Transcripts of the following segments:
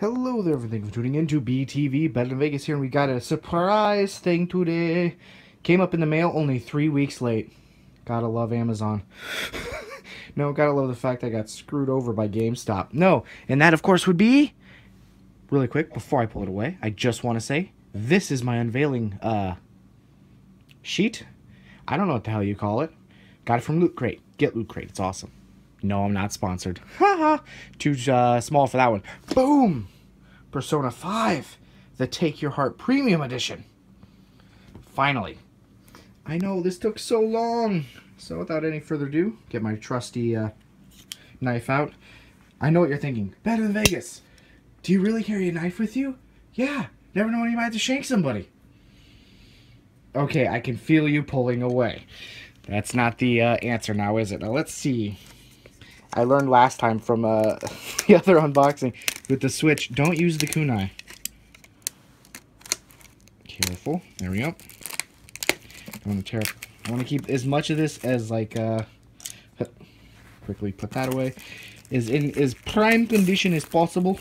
Hello there, everything for tuning in to BTV, Battle in Vegas here, and we got a surprise thing today. Came up in the mail only 3 weeks late. Gotta love Amazon. No, gotta love the fact I got screwed over by GameStop. No, and that, of course, would be... Really quick, before I pull it away, I just want to say, this is my unveiling, sheet. I don't know what the hell you call it. Got it from Loot Crate. Get Loot Crate. It's awesome. No, I'm not sponsored. Haha. Too small for that one. Boom! Persona 5, the Take Your Heart Premium Edition. Finally. I know, this took so long. So without any further ado, get my trusty knife out. I know what you're thinking. Better than Vegas. Do you really carry a knife with you? Yeah. Never know when you might have to shank somebody. Okay, I can feel you pulling away. That's not the answer now, is it? Now let's see. I learned last time from the other unboxing with the Switch, don't use the kunai. Careful. There we go. I want to tear. I want to keep as much of this as like. Quickly put that away. Is in as prime condition as possible.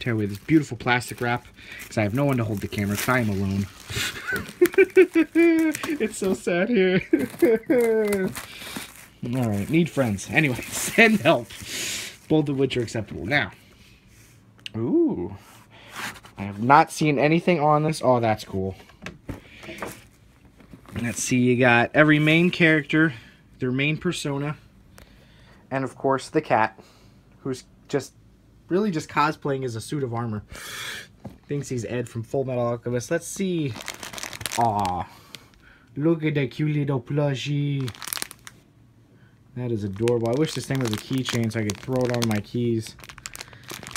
Tear away this beautiful plastic wrap because I have no one to hold the camera. So I am alone. It's so sad here. Alright, need friends. Anyway, send help. Both of which are acceptable. Now, ooh. I have not seen anything on this. Oh, that's cool. Let's see, you got every main character, their main persona, and of course the cat, who's just, really just cosplaying as a suit of armor. Thinks he's Ed from Full Metal Alchemist. Let's see. Aw, look at that cute little plushie. That is adorable. I wish this thing was a keychain so I could throw it on my keys.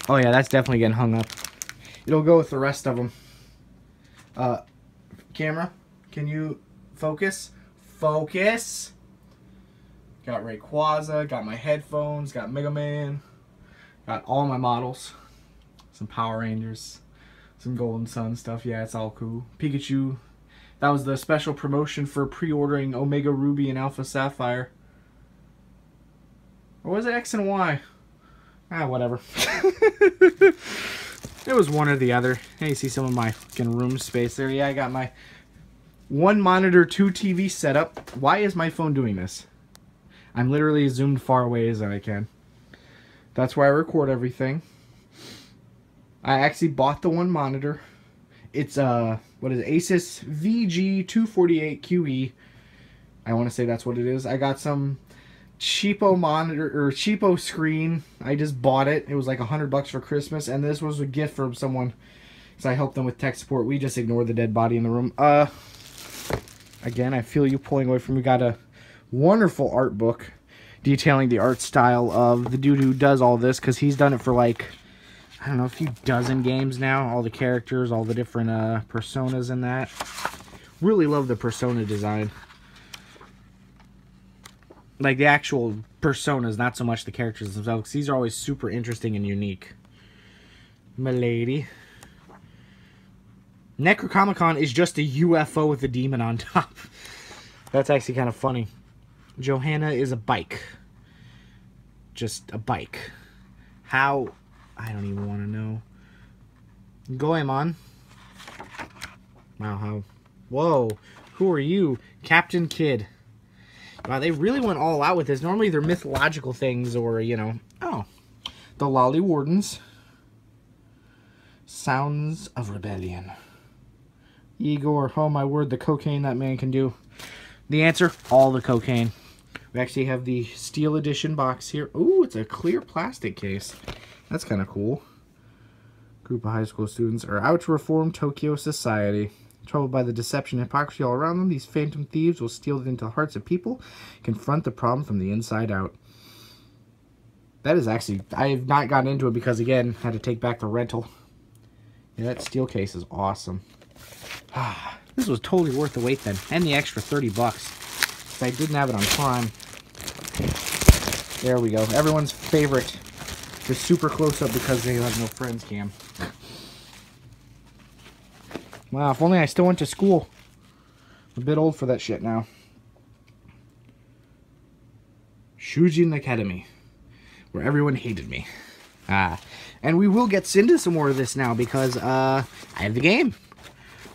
Oh yeah, that's definitely getting hung up. It'll go with the rest of them. Camera, can you focus? Focus! Got Rayquaza, got my headphones, got Mega Man, got all my models, some Power Rangers, some Golden Sun stuff. Yeah, it's all cool. Pikachu. That was the special promotion for pre-ordering Omega Ruby and Alpha Sapphire. Or was it X and Y? Ah, whatever. It was one or the other. Hey, you see some of my fucking room space there. Yeah, I got my one monitor, two TV setup. Why is my phone doing this? I'm literally zoomed far away as I can. That's where I record everything. I actually bought the one monitor. It's what is it? Asus VG248QE. I want to say that's what it is. I got some cheapo monitor or cheapo screen. I just bought it. It was like $100 for Christmas, and this was a gift from someone because I helped them with tech support. We just ignored the dead body in the room. Again, I feel you pulling away from me. Got a wonderful art book detailing the art style of the dude who does all this because he's done it for like I don't know, a few dozen games now. All the characters, all the different personas in that. Really love the persona design. Like the actual personas, not so much the characters themselves. These are always super interesting and unique. Milady. Necrocomicon is just a UFO with a demon on top. That's actually kind of funny. Johanna is a bike. Just a bike. How? I don't even want to know. Goemon. Wow, how... Whoa. Who are you? Captain Kid. Wow, they really went all out with this. Normally they're mythological things or, you know... Oh. The Lolly Wardens. Sounds of Rebellion. Igor. Oh, my word. The cocaine that man can do. The answer? All the cocaine. We actually have the Steel Edition box here. Ooh, it's a clear plastic case. That's kind of cool. Group of high school students are out to reform Tokyo society. Troubled by the deception and hypocrisy all around them, these phantom thieves will steal it into the hearts of people, confront the problem from the inside out. That is actually... I have not gotten into it because, again, I had to take back the rental. Yeah, that steel case is awesome. Ah, this was totally worth the wait then, and the extra $30. Because I didn't have it on Prime. There we go. Everyone's favorite... Just super close up because they have no friends cam. Wow, if only I still went to school. I'm a bit old for that shit now. Shujin Academy. Where everyone hated me. And we will get into some more of this now because I have the game.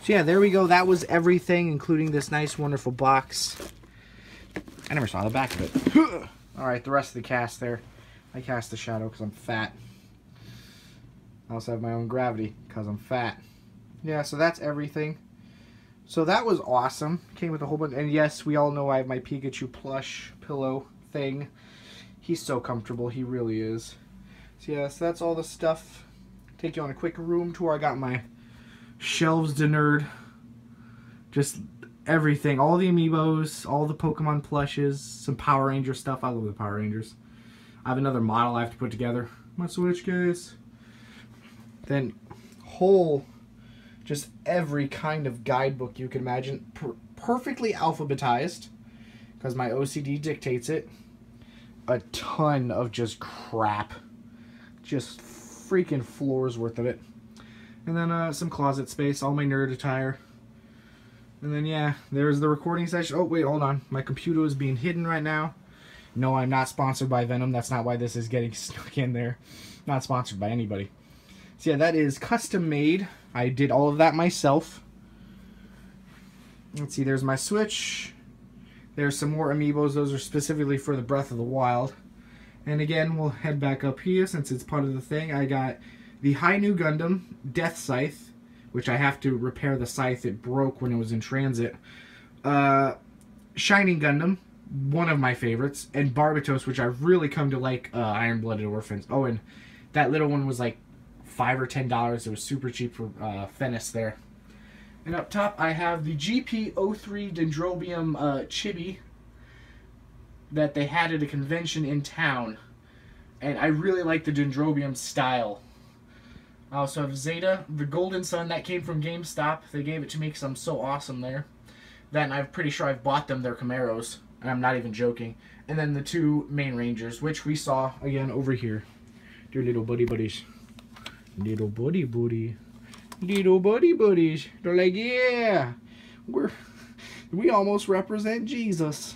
So yeah, there we go. That was everything, including this nice, wonderful box. I never saw the back of it. Alright, the rest of the cast there. I cast the shadow because I'm fat. I also have my own gravity because I'm fat. Yeah, so that's everything. So that was awesome. Came with a whole bunch. And yes, we all know I have my Pikachu plush pillow thing. He's so comfortable. He really is. So yeah, so that's all the stuff. Take you on a quick room tour. I got my shelves de nerd. Just everything. All the Amiibos, all the Pokemon plushes, some Power Ranger stuff. I love the Power Rangers. I have another model I have to put together. My Switch case. Then whole, just every kind of guidebook you can imagine. Perfectly alphabetized, because my OCD dictates it. A ton of just crap. Just freaking floors worth of it. And then some closet space, all my nerd attire. And then yeah, there's the recording session. Oh wait, hold on. My computer is being hidden right now. No, I'm not sponsored by Venom. That's not why this is getting stuck in there. Not sponsored by anybody. So yeah, that is custom made. I did all of that myself. Let's see, there's my Switch. There's some more Amiibos. Those are specifically for the Breath of the Wild. And again, we'll head back up here since it's part of the thing. I got the High New Gundam, Death Scythe, which I have to repair the scythe. It broke when it was in transit. Shining Gundam, one of my favorites. And Barbatos, which I've really come to like, Iron-Blooded Orphans. Oh, and that little one was like $5 or $10. It was super cheap for Fennis there. And up top, I have the GP03 dendrobium chibi that they had at a convention in town. And I really like the dendrobium style. I also have Zeta, the Golden Sun, that came from GameStop. They gave it to me because I'm so awesome there. That, and I'm pretty sure I've bought them their Camaros, and I'm not even joking. And then the two main Rangers, which we saw again over here. They're little buddy buddies. Little buddy buddy. Little buddy buddies. They're like, yeah, we almost represent Jesus.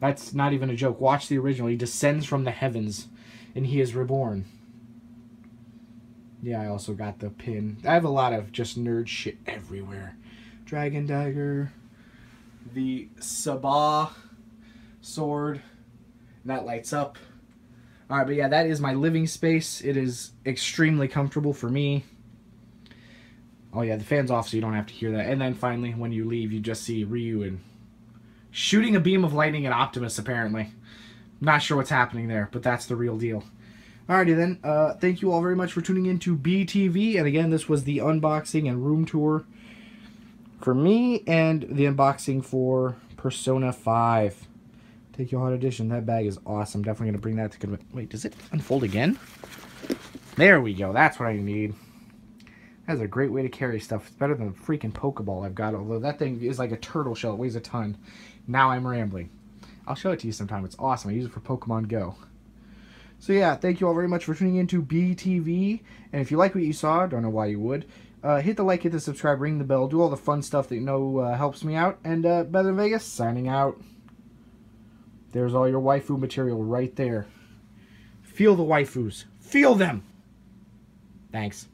That's not even a joke. Watch the original. He descends from the heavens, and he is reborn. Yeah, I also got the pin. I have a lot of just nerd shit everywhere. Dragon dagger. The Sabah sword. That lights up. Alright, but yeah, that is my living space. It is extremely comfortable for me. Oh yeah, the fan's off so you don't have to hear that. And then finally, when you leave, you just see Ryu and shooting a beam of lightning at Optimus, apparently. Not sure what's happening there, but that's the real deal. Alrighty then, thank you all very much for tuning in to BTV, and again, this was the unboxing and room tour for me, and the unboxing for Persona 5. Take Your Heart edition, that bag is awesome, definitely going to bring that to convention. Wait, does it unfold again? There we go, that's what I need. That's a great way to carry stuff, it's better than the freaking Pokeball I've got, although that thing is like a turtle shell, it weighs a ton. Now I'm rambling. I'll show it to you sometime, it's awesome, I use it for Pokemon Go. So yeah, thank you all very much for tuning in to BTV, and if you like what you saw, don't know why you would, hit the like, hit the subscribe, ring the bell, do all the fun stuff that you know helps me out, and Better Than Vegas, signing out. There's all your waifu material right there. Feel the waifus. Feel them! Thanks.